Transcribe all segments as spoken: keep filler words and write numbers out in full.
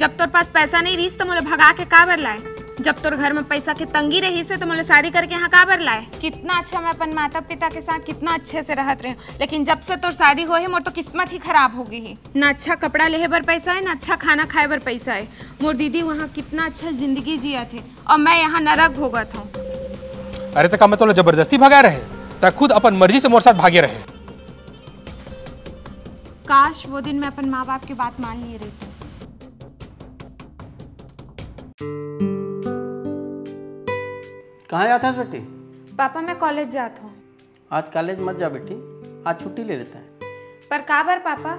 जब तोर पास पैसा नहीं रहीस तो मोला भगा के काबर लाए? जब तोर घर में पैसा के तंगी रही से तो मोला शादी करके यहाँ काबर लाए? कितना अच्छा मैं अपन माता पिता के साथ कितना अच्छे से रहत रहे, लेकिन जब से तोर शादी हो है मोर तो किस्मत ही खराब हो गई है। ना अच्छा कपड़ा लेहे बर पैसा है, ना अच्छा खाना खाए बर पैसा है। मोर दीदी वहाँ कितना अच्छा जिंदगी जिया थे और मैं यहाँ नरक भोगत हूँ। अरे तक मैं तो जबरदस्ती भगा रहे, तक खुद अपन मर्जी से मोर साथ भागे रहे। काश वो दिन मैं अपन माँ बाप की बात मान लिए रहती। कहाँ जाता है बेटी? पापा मैं कॉलेज जाता हूँ। आज कॉलेज मत जा बेटी, आज छुट्टी ले लेता है। पर का बार पापा?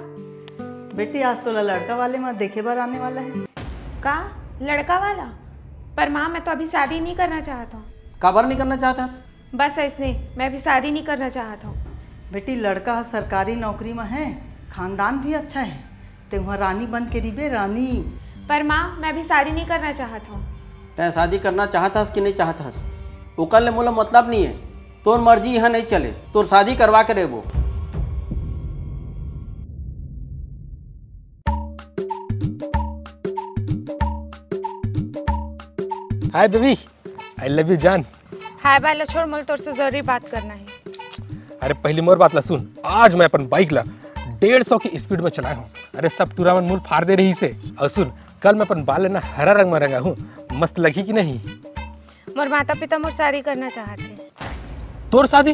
बेटी आज तो लड़का वाले माँ देखे बार आने वाला है। का लड़का वाला? पर माँ मैं तो अभी शादी नहीं करना चाहता हूँ। का बार नहीं करना चाहता? बस ऐसे मैं अभी शादी नहीं करना चाहता हूँ। बेटी लड़का सरकारी नौकरी में है, खानदान भी अच्छा है, ते वहाँ रानी बन के रिबे रानी। पर माँ मैं अभी शादी नहीं करना चाहता हूँ। तैं शादी करना चाहता कि नहीं चाहता? ओकर ले मोला मतलब नहीं है, तोर मर्जी यहाँ नहीं चले, तोर शादी करवा के रेबो। Hi baby, I love you जान। हाय बाला छोड़, मोल तोर से जरूरी बात करना है। अरे पहली मोर बात ला सुन, आज मैं अपन बाइक ला डेढ़ सौ की स्पीड में चलाया हूँ। अरे सब टूरावन मूल फाड़ दे रही से। और सुन कल मैं अपन बाल ना हरा रंग में रंगा हूँ, मस्त लगी कि नहीं? मोर माता पिता मोर शादी करना चाहते। तोर शादी?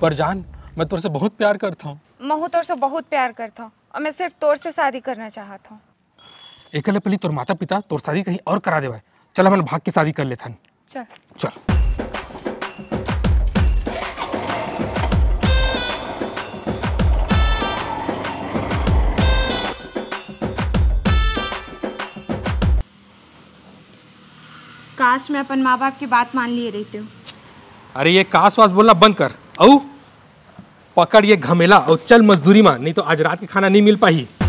पर जान मैं तोर से बहुत प्यार करता हूँ। मैं तोर से बहुत प्यार करता हूँ और मैं सिर्फ तोर से शादी करना चाहता हूँ। एकले पहले तोर माता पिता तोर शादी कहीं और करा देवा। चल हम भाग के शादी कर लेते हैं। चल चल। काश मैं अपन माँ बाप की बात मान लिए रहती हूँ। अरे ये काश वास बोलना बंद कर, औ पकड़ ये घमेला और चल मजदूरी माँ, नहीं तो आज रात के खाना नहीं मिल पाई।